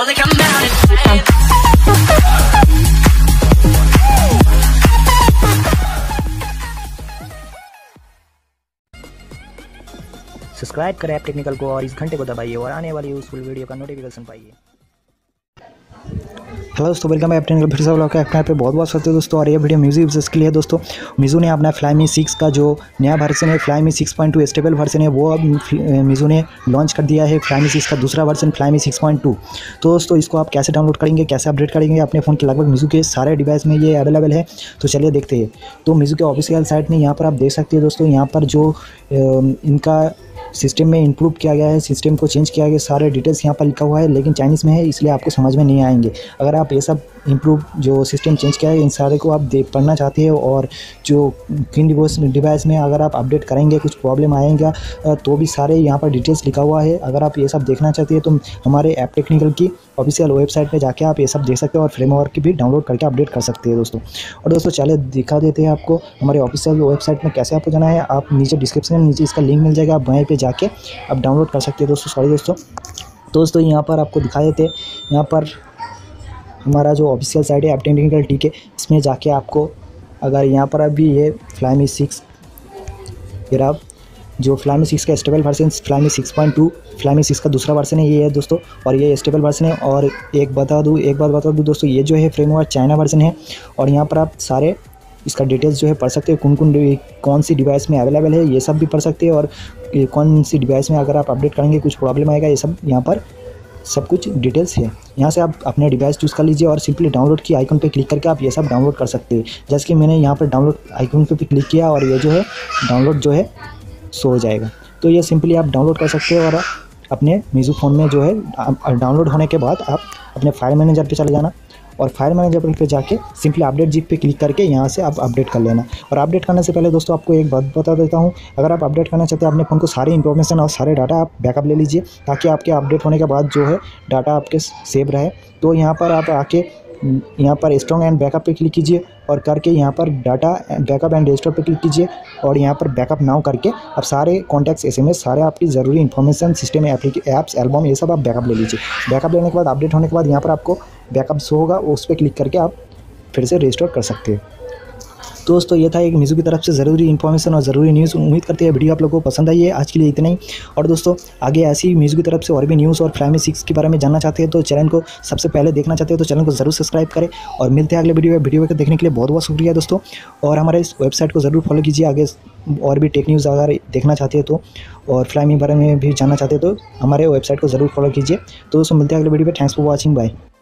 Oh, they come down and play. Subscribe करें app technical को और इस घंटे को दबाइए और आने वाली यूजफुल वीडियो का नोटिफिकेशन पाइए। हेलो दोस्तों, वेलकम है ऐप टेक्निकल फिर से व्लॉग के ऐप पे बहुत बहुत स्वागत है दोस्तों। और ये वीडियो मीज़ू यूजर्स के लिए दोस्तों। मीज़ू ने अपना फ्लाइमी 6 का जो नया वर्जन है, फ्लाइमी 6.2 स्टेबल वर्जन है, वो अब मीज़ू ने लॉन्च कर दिया है। फ्लाइमी 6 का दूसरा वर्जन फ्लाइमी 6.2। तो दोस्तों इसको आप कैसे डाउनलोड करेंगे, कैसे अपडेट करेंगे अपने फ़ोन के, लगभग मीज़ू के सारे डिवाइस में ये अवेलेबल है। तो चलिए देखते हैं। तो मीज़ू के ऑफिशियल साइट में यहाँ पर आप देख सकते हैं दोस्तों, यहाँ पर जो इनका सिस्टम में इंप्रूव किया गया है, सिस्टम को चेंज किया गया, सारे डिटेल्स यहाँ पर लिखा हुआ है, लेकिन चाइनीज़ में है इसलिए आपको समझ में नहीं आएंगे। अगर आप ये सब इंप्रूव जो सिस्टम चेंज किया है, इन सारे को आप देख पढ़ना चाहते हो और जो किन डिवाइस में अगर आप अपडेट करेंगे कुछ प्रॉब्लम आएगा, तो भी सारे यहाँ पर डिटेल्स लिखा हुआ है। अगर आप ये सब देखना चाहते हैं तो हमारे ऐप टेक्निकल की ऑफिशियल वेबसाइट पर जाके आप ये सब देख सकते हो और फ्रेमवर्क की भी डाउनलोड करके अपडेट कर सकते हैं दोस्तों। और दोस्तों चलिए दिखा देते हैं आपको हमारे ऑफिशियल वेबसाइट में कैसे आपको जाना है। आप नीचे डिस्क्रिप्शन में नीचे इसका लिंक मिल जाएगा, आप वहीं पर जाके आप डाउनलोड कर सकते हैं दोस्तों। सॉरी दोस्तों, दोस्तों यहाँ पर आपको दिखा देते हैं, यहाँ पर हमारा जो ऑफिशियल साइट है ऐप टेक्निकल ठीक है, इसमें जाके आपको अगर यहाँ पर अभी ये फ्लाइमी 6 फिर आप जो फ्लाइमी 6 का स्टेबल वर्जन फ्लाइमी 6.2 फ्लाइमी 6 का दूसरा वर्जन है, ये है दोस्तों। और ये स्टेबल वर्जन है। और एक बात बता दूँ दोस्तों, ये जो है फ्रेमवर्क चाइना वर्जन है। और यहाँ पर आप सारे इसका डिटेल्स जो है पढ़ सकते हो, कौन सी डिवाइस में अवेलेबल है ये सब भी पढ़ सकते हैं। और कौन सी डिवाइस में अगर आप अपडेट करेंगे कुछ प्रॉब्लम आएगा, ये सब यहाँ पर सब कुछ डिटेल्स है। यहाँ से आप अपने डिवाइस चूज़ कर लीजिए और सिंपली डाउनलोड की आइकन पे क्लिक करके आप ये सब डाउनलोड कर सकते हैं। जैसे कि मैंने यहाँ पर डाउनलोड आइकन पे क्लिक किया और ये जो है डाउनलोड जो है सो हो जाएगा। तो ये सिंपली आप डाउनलोड कर सकते हो और अपने मीज़ू फ़ोन में जो है डाउनलोड होने के बाद आप अपने फाइल मैनेजर पर चले जाना और फाइल मैनेजर पे जाके सिंपली अपडेट जिप पे क्लिक करके यहाँ से आप अपडेट कर लेना। और अपडेट करने से पहले दोस्तों आपको एक बात बता देता हूँ, अगर आप अपडेट करना चाहते हैं अपने फ़ोन को सारी इन्फॉर्मेशन और सारे डाटा आप बैकअप ले लीजिए, ताकि आपके अपडेट होने के बाद जो है डाटा आपके सेव रहे। तो यहाँ पर आप आके यहाँ पर स्ट्रॉन्ग एंड बैकअप पे क्लिक कीजिए और करके यहाँ पर डाटा बैकअप एंड रजिस्टर पे क्लिक कीजिए और यहाँ पर बैकअप नाउ करके आप सारे कॉन्टैक्ट्स एसएमएस सारे आपकी ज़रूरी इन्फॉर्मेशन सिस्टम ऐप्स एल्बम ये सब आप बैकअप ले लीजिए। बैकअप लेने के बाद अपडेट होने के बाद यहाँ पर आपको बैकअप शो होगा, उस पर क्लिक करके आप फिर से रजिस्टर कर सकते हैं। दोस्तों ये था एक मीज़ू की तरफ से ज़रूरी इन्फॉर्मेशन और ज़रूरी न्यूज़। उम्मीद करते हैं वीडियो आप लोगों को पसंद आई है। आज के लिए इतना ही। और दोस्तों आगे ऐसी मीज़ू की तरफ से और भी न्यूज़ और फ्लाइमी 6 के बारे में जानना चाहते हैं तो चैनल को सबसे पहले देखना चाहते हो तो चैनल को जरूर सब्सक्राइब करें। और मिलते हैं अगले वीडियो को देखने के लिए बहुत बहुत शुक्रिया दोस्तों। और हमारे इस वेबसाइट को ज़रूर फॉलो कीजिए। आगे और भी टेक न्यूज़ अगर देखना चाहते हो तो और फ्लाइमी के बारे में भी जानना चाहते हो तो हमारे वेबसाइट को ज़रूर फॉलो कीजिए। तो दोस्तों मिलते हैं अगले वीडियो पर। Thanks for watching, bye.